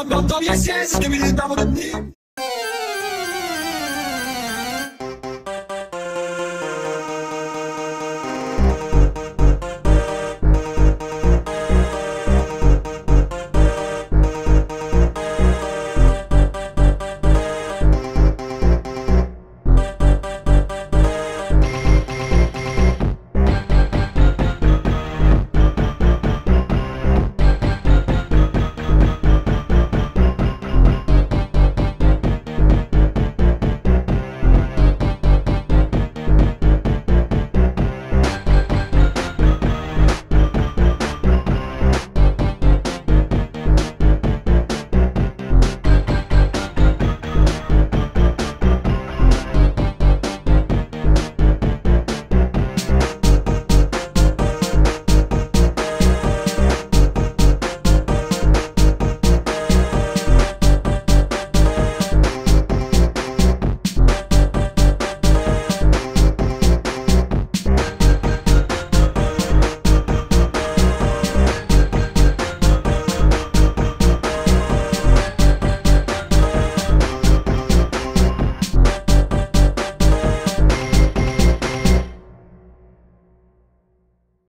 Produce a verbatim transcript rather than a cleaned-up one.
Don't, don't, don't be a sense, give me this bravo to me.